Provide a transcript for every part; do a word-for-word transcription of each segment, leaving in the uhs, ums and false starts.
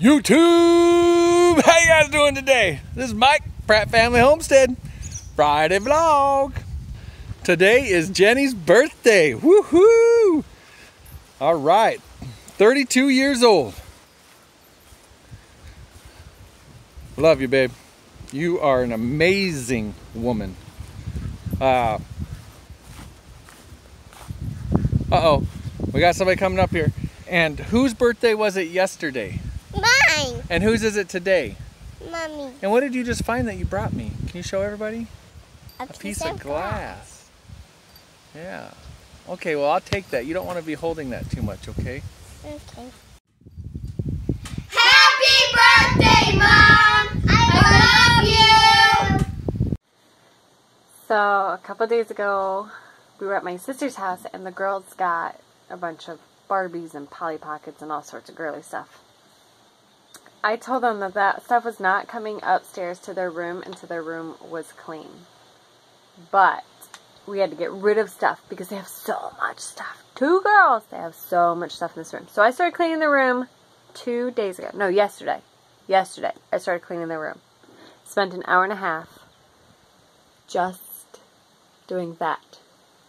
YouTube, how you guys doing today? This is Mike, Pratt Family Homestead, Friday vlog. Today is Jenny's birthday, woohoo! All right, thirty-two years old. Love you, babe. You are an amazing woman. Uh, uh-oh, we got somebody coming up here. And whose birthday was it yesterday? Mine. And whose is it today? Mommy. And what did you just find that you brought me? Can you show everybody? A, a piece, piece of, of glass. glass. Yeah. Okay, well, I'll take that. You don't want to be holding that too much, okay? Okay. Happy birthday, Mom! I love you! So, a couple days ago, we were at my sister's house, and the girls got a bunch of Barbies and Polly Pockets and all sorts of girly stuff. I told them that that stuff was not coming upstairs to their room until their room was clean. But we had to get rid of stuff because they have so much stuff. Two girls, they have so much stuff in this room. So I started cleaning the room two days ago. No, yesterday. Yesterday, I started cleaning the room. Spent an hour and a half just doing that.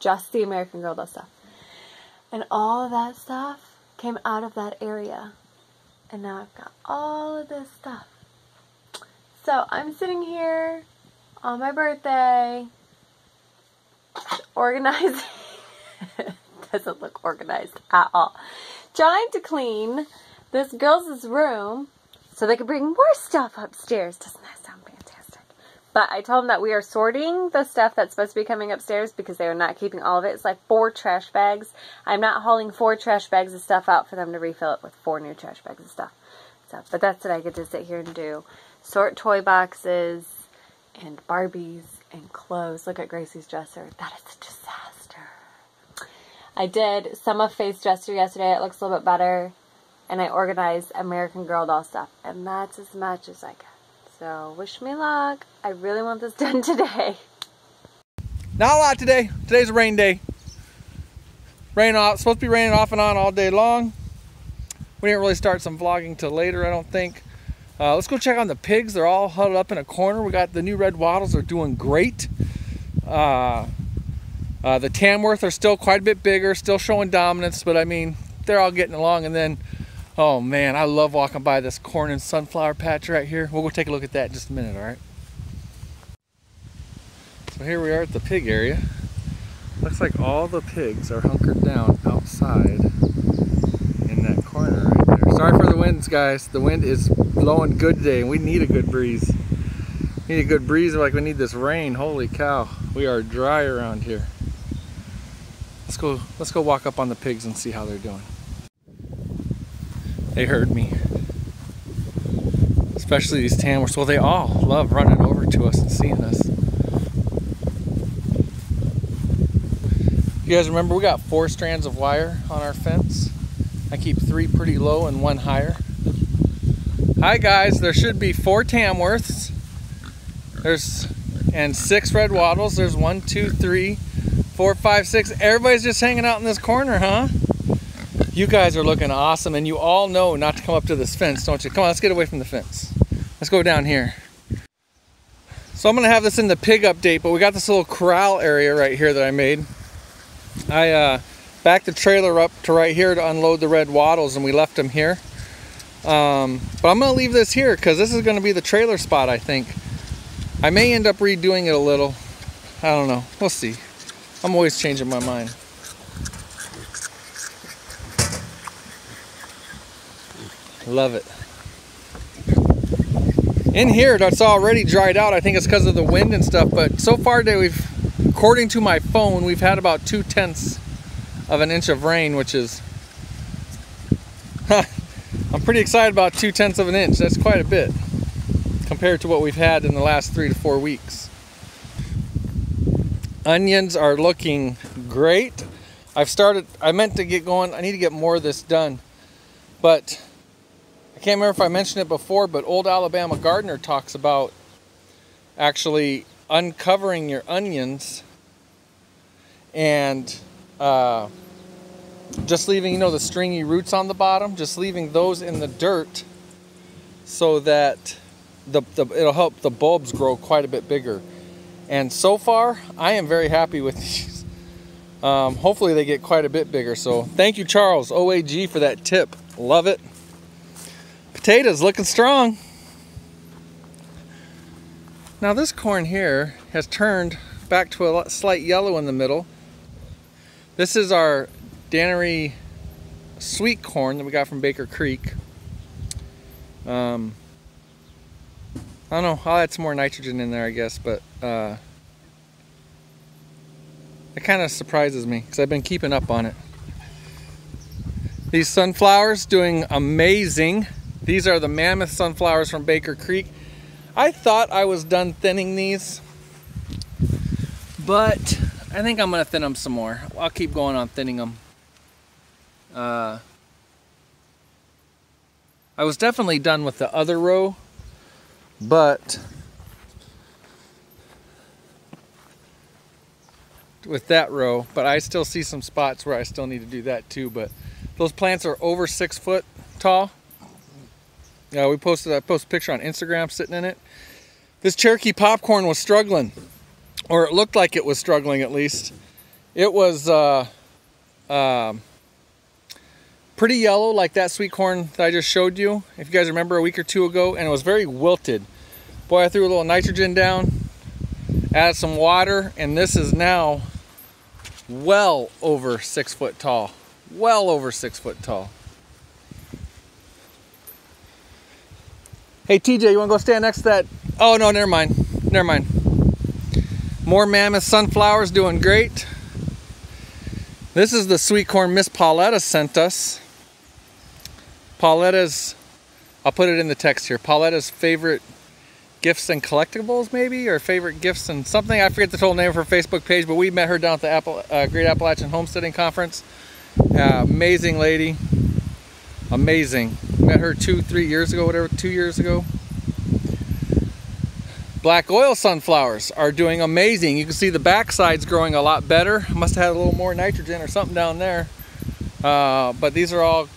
Just the American Girl does stuff. And all of that stuff came out of that area. And now I've got all of this stuff. So I'm sitting here on my birthday, organizing. It doesn't look organized at all. Trying to clean this girl's room so they could bring more stuff upstairs. Doesn't that sound fantastic? But I told them that we are sorting the stuff that's supposed to be coming upstairs because they are not keeping all of it. It's like four trash bags. I'm not hauling four trash bags of stuff out for them to refill it with four new trash bags of stuff. So, but that's what I get to sit here and do. Sort toy boxes and Barbies and clothes. Look at Gracie's dresser. That is a disaster. I did some of Faith's dresser yesterday. It looks a little bit better. And I organized American Girl doll stuff. And that's as much as I got. So, wish me luck. I really want this done today. Not a lot today. Today's a rain day. Rain off. Supposed to be raining off and on all day long. We didn't really start some vlogging till later, I don't think. Uh, let's go check on the pigs. They're all huddled up in a corner. We got the new red wattles. They're doing great. Uh, uh, the Tamworth are still quite a bit bigger. Still showing dominance, but I mean, they're all getting along. And then, oh man, I love walking by this corn and sunflower patch right here. We'll go take a look at that in just a minute, all right? So here we are at the pig area. Looks like all the pigs are hunkered down outside in that corner right there. Sorry for the winds, guys. The wind is blowing good today, and we need a good breeze. We need a good breeze, like we need this rain. Holy cow, we are dry around here. Let's go, let's go walk up on the pigs and see how they're doing. They heard me, especially these Tamworths. Well, they all love running over to us and seeing us. You guys remember we got four strands of wire on our fence. I keep three pretty low and one higher. Hi guys, there should be four Tamworths. There's and six red wattles. There's one, two, three, four, five, six. Everybody's just hanging out in this corner, huh? You guys are looking awesome, and you all know not to come up to this fence, don't you? Come on, let's get away from the fence. Let's go down here. So I'm gonna have this in the pig update, but we got this little corral area right here that I made. I uh, backed the trailer up to right here to unload the red wattles, and we left them here. Um, but I'm gonna leave this here because this is gonna be the trailer spot, I think. I may end up redoing it a little. I don't know, we'll see. I'm always changing my mind. Love it. In here, that's already dried out. I think it's because of the wind and stuff, but so far today we've, according to my phone, we've had about two-tenths of an inch of rain, which is, I'm pretty excited about two-tenths of an inch. That's quite a bit compared to what we've had in the last three to four weeks. Onions are looking great. I've started, I meant to get going. I need to get more of this done, but I can't remember if I mentioned it before, but Old Alabama Gardener talks about actually uncovering your onions and uh, just leaving, you know, the stringy roots on the bottom, just leaving those in the dirt so that the, the it'll help the bulbs grow quite a bit bigger. And so far, I am very happy with these. Um, hopefully they get quite a bit bigger. So thank you, Charles, O A G, for that tip. Love it. Potatoes looking strong. Now this corn here has turned back to a slight yellow in the middle. This is our Dannery sweet corn that we got from Baker Creek. Um, I don't know, I'll add some more nitrogen in there, I guess, but uh, it kind of surprises me because I've been keeping up on it. These sunflowers doing amazing. These are the mammoth sunflowers from Baker Creek. I thought I was done thinning these, but I think I'm gonna thin them some more. I'll keep going on thinning them. Uh, I was definitely done with the other row, but with that row, but I still see some spots where I still need to do that too. But those plants are over six foot tall. Yeah, uh, we posted I posted a picture on Instagram sitting in it. This Cherokee popcorn was struggling, or it looked like it was struggling at least. It was uh, uh, pretty yellow, like that sweet corn that I just showed you, if you guys remember a week or two ago, and it was very wilted. Boy, I threw a little nitrogen down, added some water, and this is now well over six foot tall. Well over six foot tall. Hey, T J, you want to go stand next to that? Oh, no, never mind. Never mind. More mammoth sunflowers doing great. This is the sweet corn Miss Pauletta sent us. Pauletta's, I'll put it in the text here, Pauletta's favorite gifts and collectibles, maybe? Or favorite gifts and something. I forget the total name of her Facebook page, but we met her down at the Apple, uh, Great Appalachian Homesteading Conference. Uh, amazing lady. Amazing. Met her two, three years ago, whatever, two years ago. Black oil sunflowers are doing amazing. You can see the backside's growing a lot better. Must have had a little more nitrogen or something down there. Uh, but these are all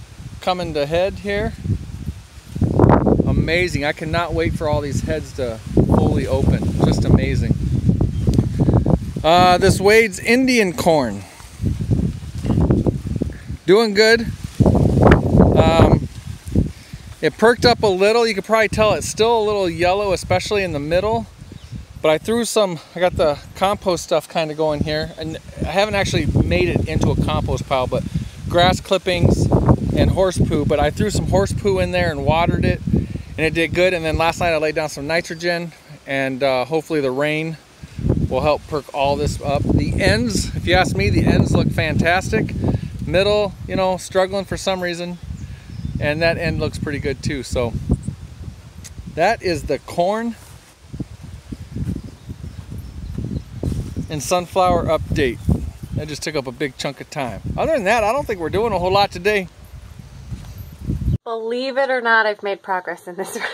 coming to head here. Amazing. I cannot wait for all these heads to fully open. Just amazing. Uh, this Wade's Indian corn. Doing good. Um, It perked up a little. You can probably tell it's still a little yellow, especially in the middle. But I threw some, I got the compost stuff kind of going here. And I haven't actually made it into a compost pile, but grass clippings and horse poo. But I threw some horse poo in there and watered it, and it did good. And then last night I laid down some nitrogen, and uh, hopefully the rain will help perk all this up. The ends, if you ask me, the ends look fantastic. Middle, you know, struggling for some reason. And that end looks pretty good too. So that is the corn and sunflower update. That just took up a big chunk of time. Other than that, I don't think we're doing a whole lot today. Believe it or not, I've made progress in this room.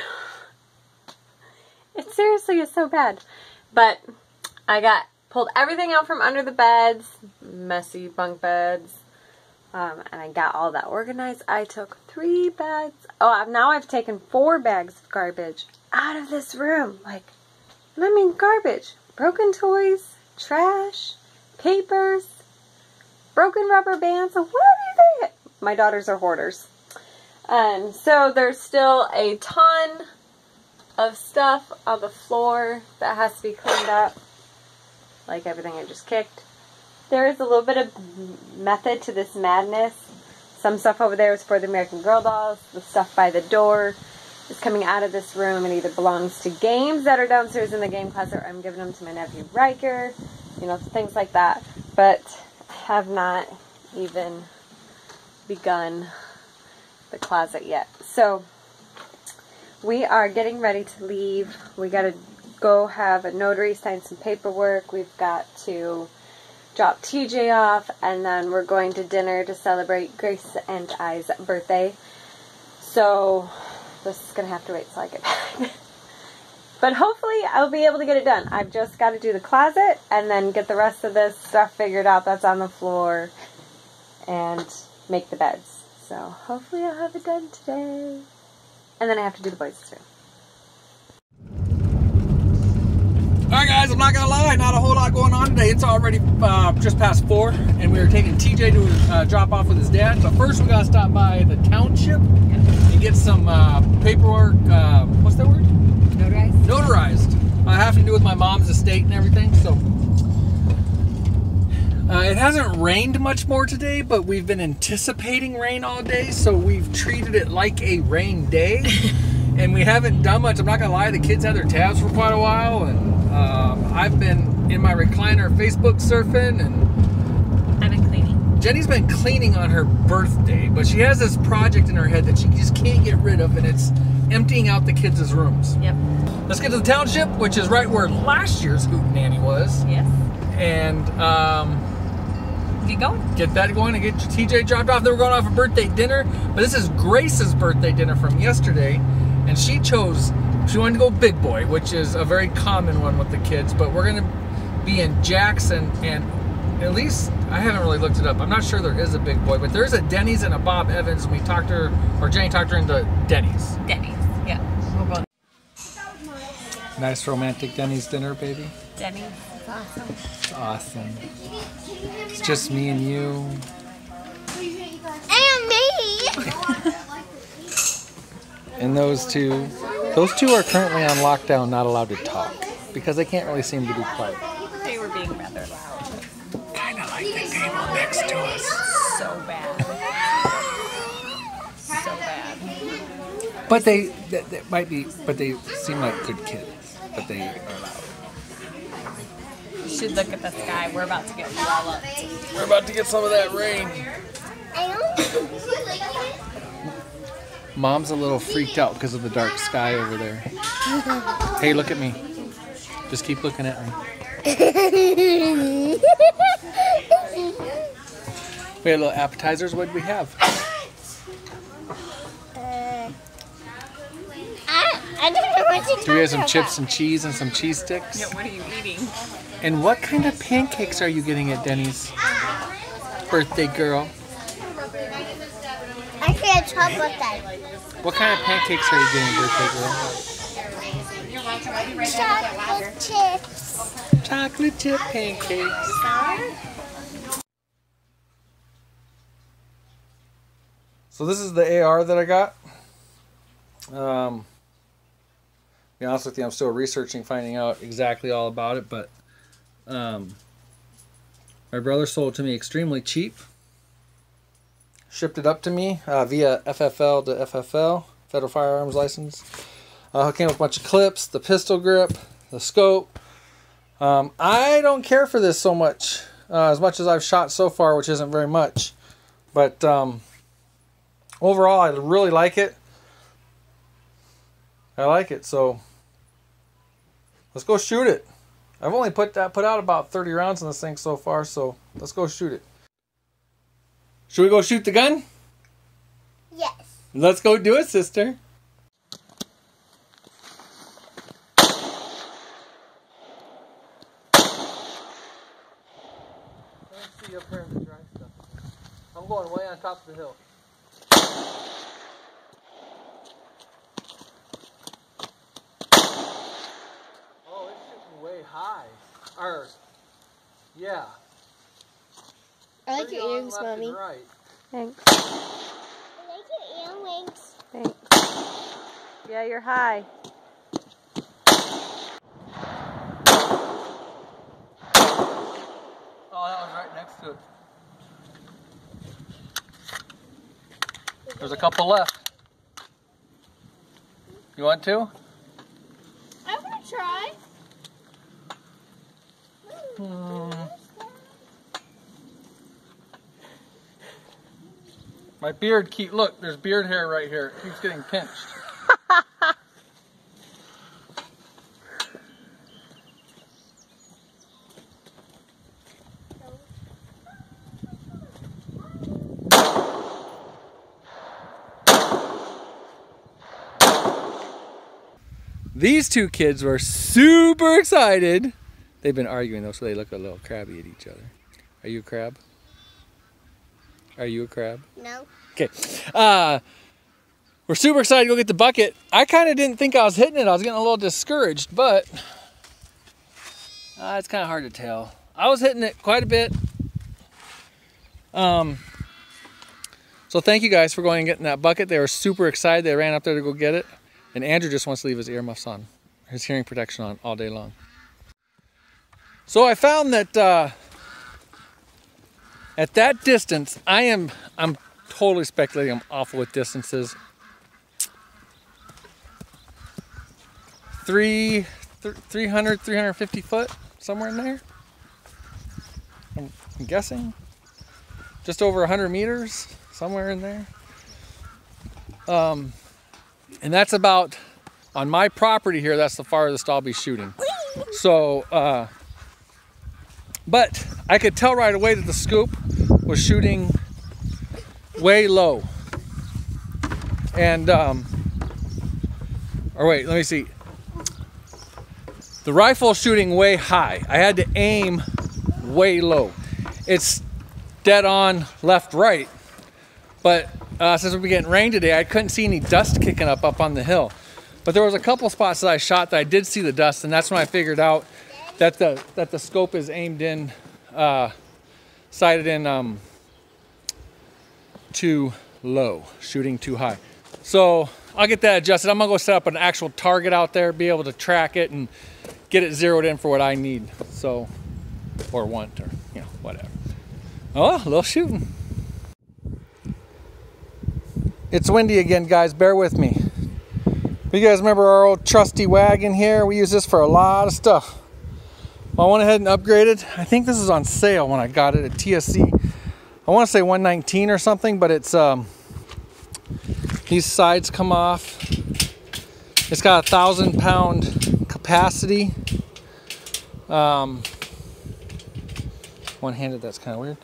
It seriously is so bad. But I got pulled everything out from under the beds, messy bunk beds. Um, and I got all that organized. I took three bags. Oh, now I've taken four bags of garbage out of this room. Like, and I mean garbage. Broken toys, trash, papers, broken rubber bands. What are they? My daughters are hoarders. Um, so there's still a ton of stuff on the floor that has to be cleaned up. Like everything I just kicked. There is a little bit of method to this madness. Some stuff over there is for the American Girl dolls. The stuff by the door is coming out of this room and either belongs to games that are downstairs in the game closet, or I'm giving them to my nephew Riker, you know, things like that. But I have not even begun the closet yet. So we are getting ready to leave. We got to go have a notary sign some paperwork. We've got to drop T J off, and then we're going to dinner to celebrate Grace and I's birthday. So this is going to have to wait till I get back. But hopefully I'll be able to get it done. I've just got to do the closet and then get the rest of this stuff figured out that's on the floor and make the beds. So hopefully I'll have it done today. And then I have to do the boys too. Alright guys, I'm not gonna lie, not a whole lot going on today. It's already uh, just past four, and we are taking T J to uh, drop off with his dad. But first we gotta stop by the township and get some uh, paperwork, uh, what's that word? Notarized. Notarized. I have to do with my mom's estate and everything, so. Uh, it hasn't rained much more today, but we've been anticipating rain all day, so we've treated it like a rain day, and we haven't done much. I'm not gonna lie, the kids had their tabs for quite a while, and um, I've been in my recliner Facebook surfing, and I've been cleaning. Jenny's been cleaning on her birthday, but she has this project in her head that she just can't get rid of, and it's emptying out the kids' rooms. Yep. Let's get to the township, which is right where last year's Hootenanny was. Yes. And um, get going. Get that going and get your T J dropped off. Then we're going off a birthday dinner. But this is Grace's birthday dinner from yesterday. And she chose, she wanted to go big boy, which is a very common one with the kids. But we're going to be in Jackson. And at least, I haven't really looked it up. I'm not sure there is a big boy. But there's a Denny's and a Bob Evans. We talked to her, or Jenny talked her into Denny's. Denny's, yeah. We're going. Nice romantic Denny's dinner, baby. Denny's. Awesome. Awesome. It's just me and you. And me! And those two. Those two are currently on lockdown, not allowed to talk. Because they can't really seem to be quiet. They were being rather loud. Kind of like the table next to us. So bad. So bad. But they, that, that might be, but they seem like good kids. But they are loud. Should look at the sky. We're about to get walloped. We're about to get some of that rain. Mom's a little freaked out because of the dark sky over there. Hey, look at me. Just keep looking at me. We had little appetizers. What did we have? Uh, I, I don't know what you're Do we have some about. chips and cheese and some cheese sticks? Yeah, what are you eating? And what kind of pancakes are you getting at Denny's? Birthday girl. I can't talk about that. What kind of pancakes are you getting, birthday girl? Chocolate chips. Chocolate chip pancakes. So this is the A R that I got. Um, to be honest with you, I'm still researching, finding out exactly all about it, but Um, my brother sold it to me extremely cheap. Shipped it up to me uh, via F F L to F F L, Federal Firearms License. Uh, it came with a bunch of clips, the pistol grip, the scope. Um, I don't care for this so much, uh, as much as I've shot so far, which isn't very much. But um, overall, I really like it. I like it, so let's go shoot it. I've only put that put out about thirty rounds in this thing so far, so let's go shoot it. Should we go shoot the gun? Yes. Let's go do it, sister. Let's see up here in the dry stuff. I'm going way on top of the hill. Or, yeah. I like your earrings, Mommy. Right. Thanks. I like your earrings. Thanks. Yeah, you're high. Oh, that was right next to it. There's a couple left. You want to? I want to try. Hmm. My beard keep look, there's beard hair right here. It keeps getting pinched. These two kids were super excited. They've been arguing though, so they look a little crabby at each other. Are you a crab? Are you a crab? No. Okay. Uh, We're super excited to go get the bucket. I kind of didn't think I was hitting it. I was getting a little discouraged, but uh, it's kind of hard to tell. I was hitting it quite a bit. Um, so thank you guys for going and getting that bucket. They were super excited. They ran up there to go get it. And Andrew just wants to leave his earmuffs on, his hearing protection on all day long. So I found that uh, at that distance, I am, I'm totally speculating. I'm awful with distances. Three, th three hundred, three hundred fifty foot, somewhere in there. I'm, I'm guessing. Just over one hundred meters, somewhere in there. Um, and that's about, on my property here, that's the farthest I'll be shooting. So, uh, but I could tell right away that the scoop was shooting way low. And, um, or wait, let me see. The rifle shooting way high. I had to aim way low. It's dead on left, right. But uh, since we've been getting rain today, I couldn't see any dust kicking up up on the hill. But there was a couple spots that I shot that I did see the dust, and that's when I figured out that the that the scope is aimed in, uh, sighted in um, too low, shooting too high. So I'll get that adjusted. I'm gonna go set up an actual target out there, be able to track it and get it zeroed in for what I need, so, or want, or, you know, whatever. Oh, a little shooting. It's windy again, guys, bear with me. You guys remember our old trusty wagon here? We use this for a lot of stuff. Well, I went ahead and upgraded. I think this is on sale when I got it at T S C. I wanna say one nineteen or something, but it's, um, these sides come off. It's got a thousand pound capacity. Um, one-handed, that's kind of weird.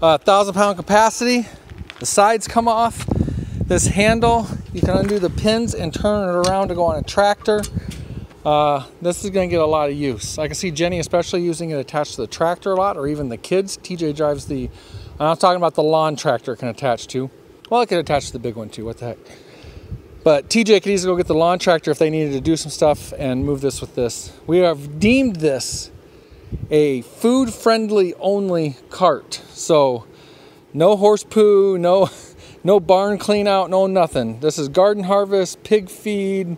Uh, thousand pound capacity. The sides come off. This handle, you can undo the pins and turn it around to go on a tractor. Uh, this is going to get a lot of use. I can see Jenny especially using it attached to the tractor a lot, or even the kids. T J drives the, I'm not talking about the lawn tractor it can attach to. Well, it could attach to the big one too, what the heck. But T J could easily go get the lawn tractor if they needed to do some stuff and move this with this. We have deemed this a food-friendly only cart. So no horse poo, no, no barn clean out, no nothing. This is garden harvest, pig feed,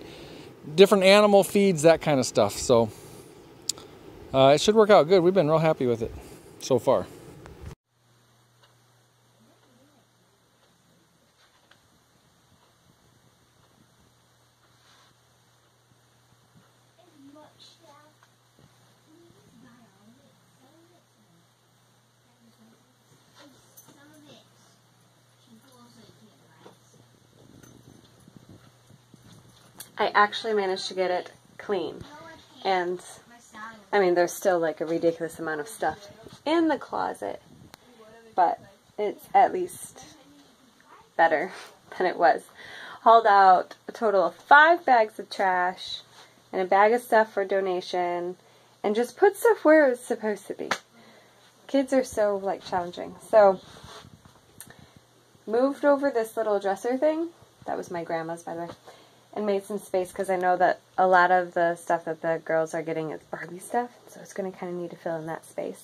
different animal feeds, that kind of stuff. So uh, it should work out good. We've been real happy with it so far. I actually managed to get it clean, and I mean there's still like a ridiculous amount of stuff in the closet, but it's at least better than it was. Hauled out a total of five bags of trash and a bag of stuff for donation, and just put stuff where it's supposed to be. Kids are so like challenging. So moved over this little dresser thing, that was my grandma's by the way, and made some space because I know that a lot of the stuff that the girls are getting is Barbie stuff, so it's going to kind of need to fill in that space.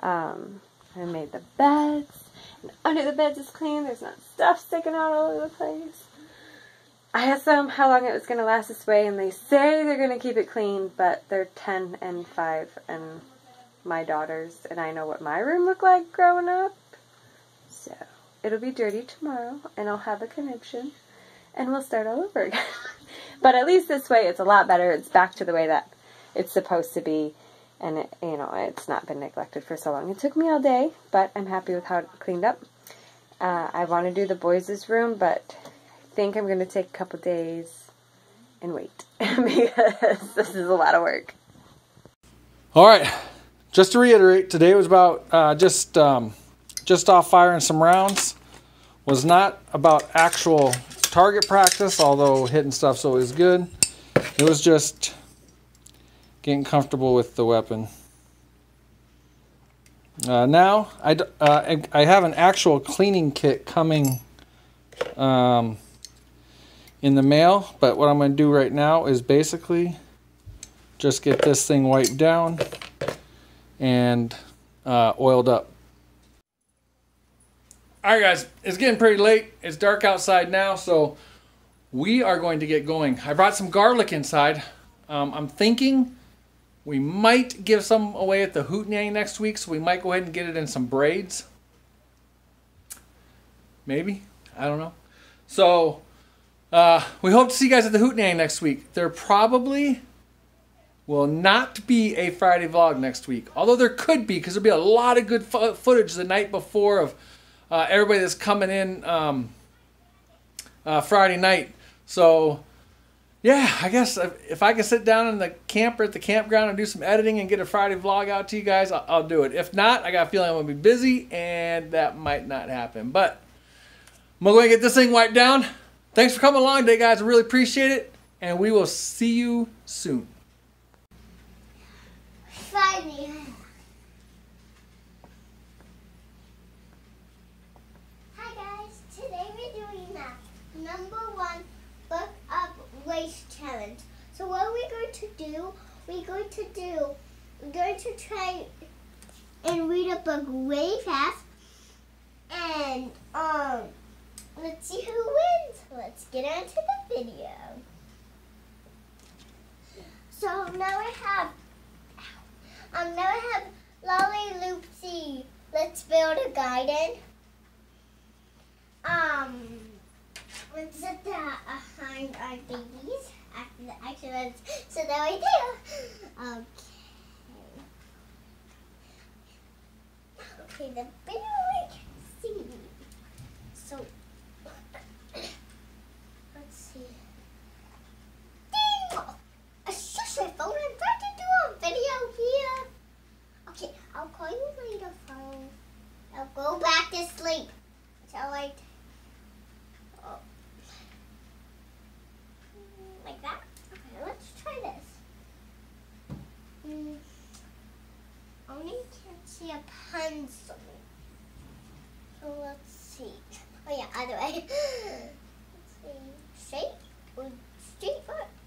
Um, I made the beds, and under the beds is clean, there's not stuff sticking out all over the place. I asked them how long it was going to last this way, and they say they're going to keep it clean, but they're ten and five, and my daughters, and I know what my room looked like growing up, so it'll be dirty tomorrow, and I'll have a conniption. And we'll start all over again. But at least this way it's a lot better. It's back to the way that it's supposed to be. And, it, you know, it's not been neglected for so long. It took me all day, but I'm happy with how it cleaned up. Uh, I want to do the boys' room, but I think I'm going to take a couple days and wait. Because this is a lot of work. All right. Just to reiterate, today was about uh, just, um, just off firing some rounds. Was not about actual target practice, although hitting stuff's always good. It was just getting comfortable with the weapon. Uh, now, I, uh, I have an actual cleaning kit coming. Um, in the mail. But what I'm going to do right now is basically just get this thing wiped down and uh, oiled up. All right, guys, it's getting pretty late. It's dark outside now, so we are going to get going. I brought some garlic inside. Um, I'm thinking we might give some away at the Hootenanny next week, so we might go ahead and get it in some braids. Maybe, I don't know. So uh, we hope to see you guys at the Hootenanny next week. There probably will not be a Friday vlog next week, although there could be, because there'll be a lot of good fo footage the night before of Uh, everybody that's coming in um, uh, Friday night. So, yeah, I guess if, if I can sit down in the camper at the campground and do some editing and get a Friday vlog out to you guys, I'll, I'll do it. If not, I got a feeling I'm going to be busy, and that might not happen. But I'm going to get this thing wiped down. Thanks for coming along today, guys. I really appreciate it, and we will see you soon. Friday. Race challenge. So what we're going to do, we're going to do, we're going to try and read a book way fast, and um, let's see who wins. Let's get on to the video. So now I have, um, now I have Lolly Loopsy. Let's build a garden. Um. Let's sit behind our babies. After the action, let's sit that way too. Okay. Okay, the video I can see. So, let's see. Ding! I shush my phone. I'm trying to do a video here. Okay, I'll call you later, phone. I'll go back to sleep. Shall I? Like that? Okay, let's try this. Mm. Only can't see a pencil. So let's see. Oh yeah, either way. Let's see. Straight or straight foot.